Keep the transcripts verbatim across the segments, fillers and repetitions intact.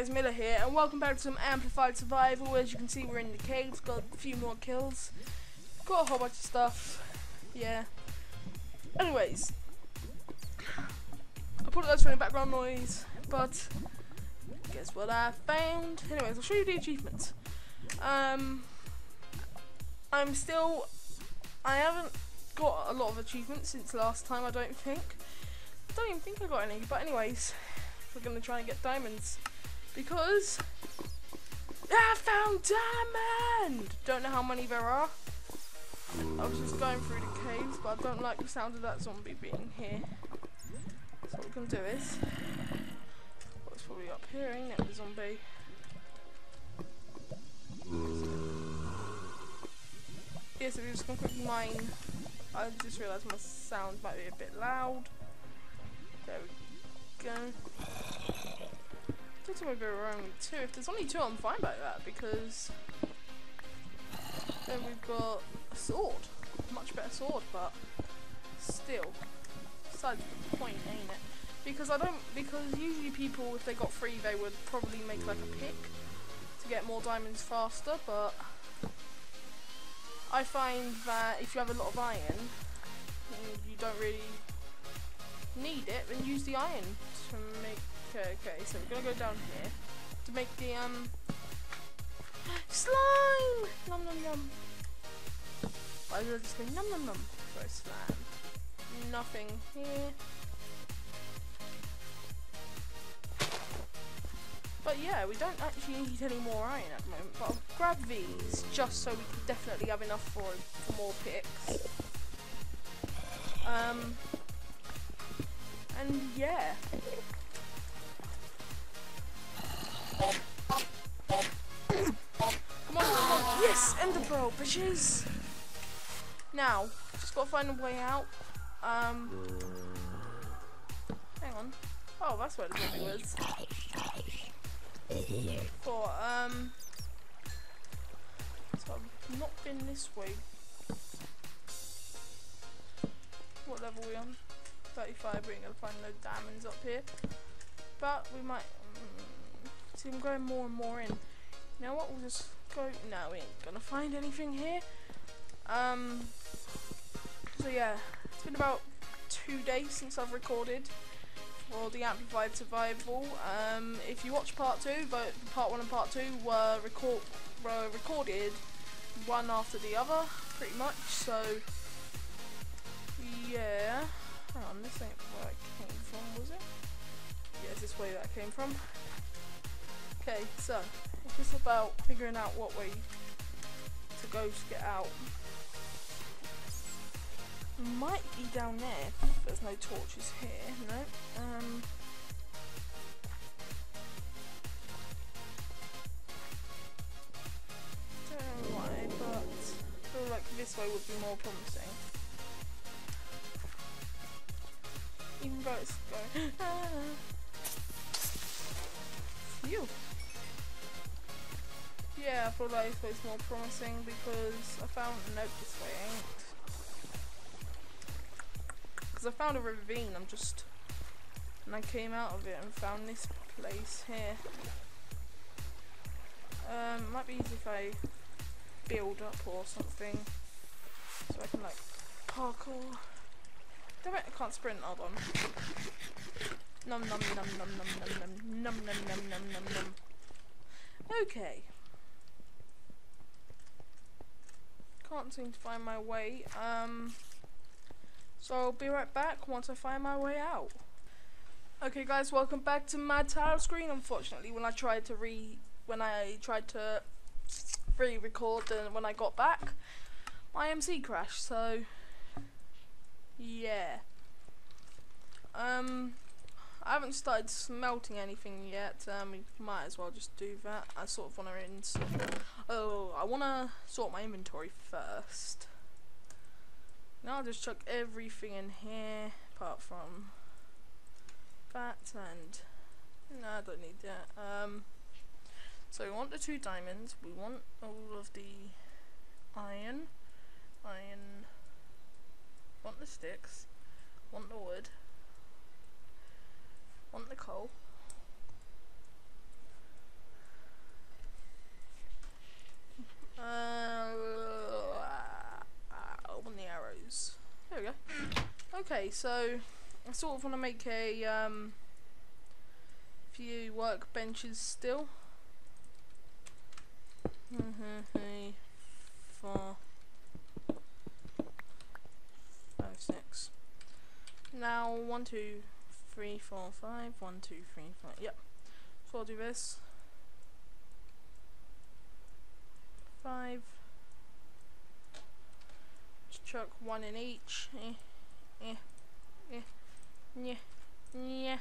guys, Miller here, and welcome back to some Amplified Survival. As you can see, we're in the caves, got a few more kills, got a whole bunch of stuff, yeah. Anyways, I apologize for any background noise, but guess what I found? Anyways, I'll show you the achievements. Um, I'm still, I haven't got a lot of achievements since last time, I don't think. I don't even think I got any, but anyways, we're gonna try and get diamonds because I found diamond. Don't know how many there are. I was just going through the caves, but I don't like the sound of that zombie being here. So what we're gonna do is, what's probably up here, ain't it, the zombie? Yeah, so we're just gonna quickly mine. I just realised my sound might be a bit loud. There we go. Go. Don't think we'll go wrong with two. If there's only two, I'm fine about that because then we've got a sword. Much better sword, but still. Besides the point, ain't it? Because I don't because usually people, if they got three, they would probably make like a pick to get more diamonds faster, but I find that if you have a lot of iron and you don't really need it, and use the iron to make. Okay, okay, so we're gonna go down here to make the um slime. Nom nom nom. I was just going nom nom nom for a slime. Nothing here. But yeah, we don't actually need any more iron at the moment. But I'll grab these just so we can definitely have enough for for more picks. Um. And yeah. Come on, come on. Yes, ender pearl, bitches. Now, just gotta find a way out. Um. Hang on. Oh, that's where the zombie was. But, um. So I've not been this way. What level are we on? thirty-five, we ain't gonna find no diamonds up here, but we might um, see them growing more and more in. You know what, we'll just go, no, we ain't gonna find anything here. Um, so yeah, it's been about two days since I've recorded for the Amplified Survival. Um, if you watch part two, but part one and part two were, record, were recorded one after the other, pretty much, so yeah. Hang on, this ain't where I came from, was it? Yeah, it's this way that I came from. Okay, so, it's just about figuring out what way to go to get out. Might be down there, if there's no torches here, no? Um, don't know why, but I feel like this way would be more promising. Even though it's going. You. Yeah, I thought that this way's more promising because I found nope this way ain't. Because I found a ravine. I'm just and I came out of it and found this place here. Um, might be easy if I build up or something so I can like parkour. Damn it, I can't sprint, hold on. Nom nom nom nom nom nom nom nom nom nom nom nom nom. Okay. Can't seem to find my way. Um so I'll be right back once I find my way out. Okay guys, welcome back to my title screen. Unfortunately when I tried to re when I tried to re record and when I got back, my M C crashed, so yeah. Um, I haven't started smelting anything yet. Um, we might as well just do that. I sort of want to insert. Oh, I want to sort my inventory first. Now I'll just chuck everything in here, apart from that and no, I don't need that. Um, so we want the two diamonds. We want all of the iron, iron. Want the sticks, want the wood, want the coal, Okay, so I sort of want to make a um, few workbenches still. Four, five, six. Now one, two, three, four, five. One, two, three, five. Yep. So I'll do this. Five. Just chuck one in each. Eh, eh, eh, yeah, yeah.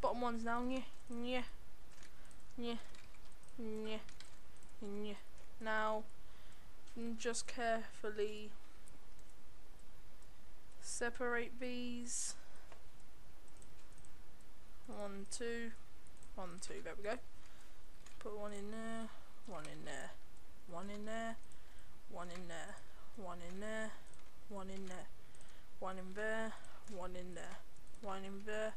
Bottom one's down. Yeah, yeah, yeah, yeah. Now, just carefully separate these. One, two, one, two. There we go. Put one in there, one in there, one in there, one in there, one in there, one in there, one in there, one in there, one in there,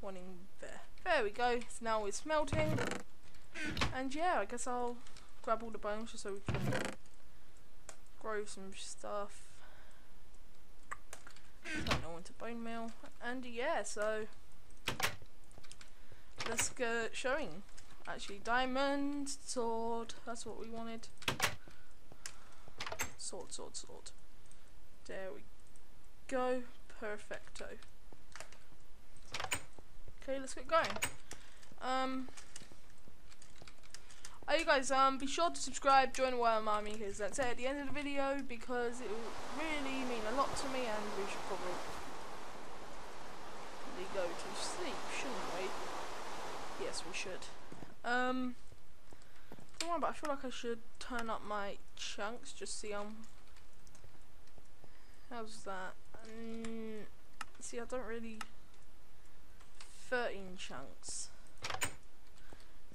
one in there. There we go. So now it's melting. And yeah, I guess I'll grab all the bones just so we can grow some stuff. Turn it all into bone meal. And yeah, so let's go showing. Actually, diamond, sword, that's what we wanted. Sword, sword, sword. There we go. Perfecto. Okay, let's get going. Um Oh, you guys, um, be sure to subscribe, join the Worm Army, because that's it at the end of the video, because it will really mean a lot to me, and we should probably go to sleep, shouldn't we? Yes, we should. Um, don't worry, but I feel like I should turn up my chunks, just see, um, how's that? Um, see, I don't really, thirteen chunks.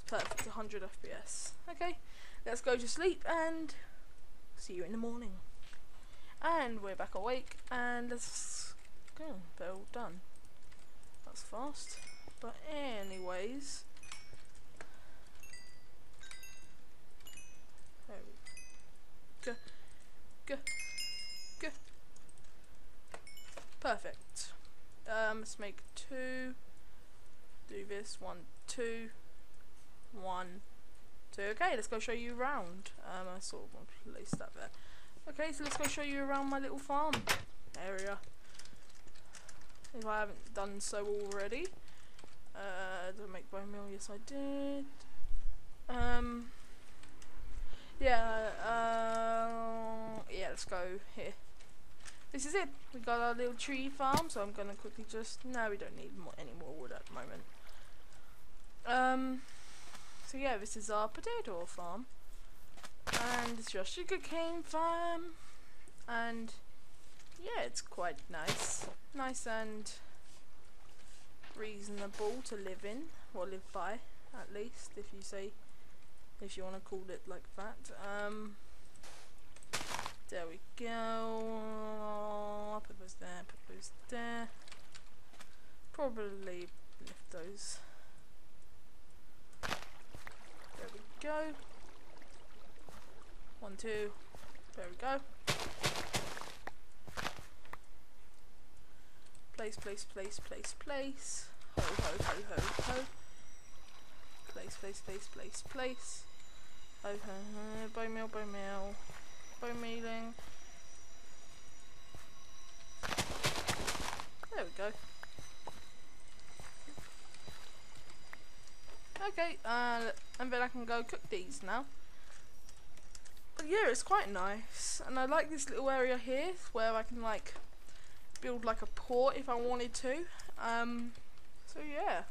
Perfect, one hundred F P S. Okay, let's go to sleep and see you in the morning. And we're back awake, and let's go. They're all done. That's fast. But anyways, there we go. Go, go. Perfect. Um, let's make two. Do this one, two. One, two. Okay, let's go show you around. Um, I sort of want to place that there. Okay, so let's go show you around my little farm area, if I haven't done so already. Uh, did I make bone meal? Yes, I did. Um, yeah, uh, yeah, let's go here. This is it. We got our little tree farm, so I'm gonna quickly just. No, we don't need more, any more wood at the moment. Um. So yeah, this is our potato farm, and it's your sugarcane farm, and yeah, it's quite nice, nice and reasonable to live in, or live by, at least, if you say, if you want to call it like that. Um, there we go. I'll put those there, put those there. Probably lift those. There we go. One, two. There we go. Place, place, place, place, place. Ho, ho, ho, ho, ho. Place, place, place, place, place. Ho, ho, ho. Bone meal, bone meal. Bone mealing. There we go. Okay, uh, and then I can go cook these now. But yeah, it's quite nice, and I like this little area here where I can like build like a port if I wanted to. Um, so yeah,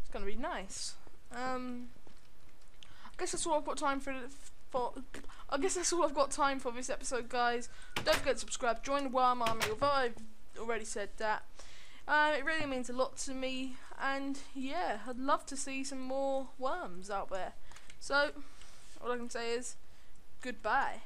it's gonna be nice. Um, I guess that's all I've got time for. For I guess that's all I've got time for this episode, guys. Don't forget to subscribe, join the Worm Army. Although I've already said that. Uh, it really means a lot to me, and yeah, I'd love to see some more worms out there. So, all I can say is goodbye.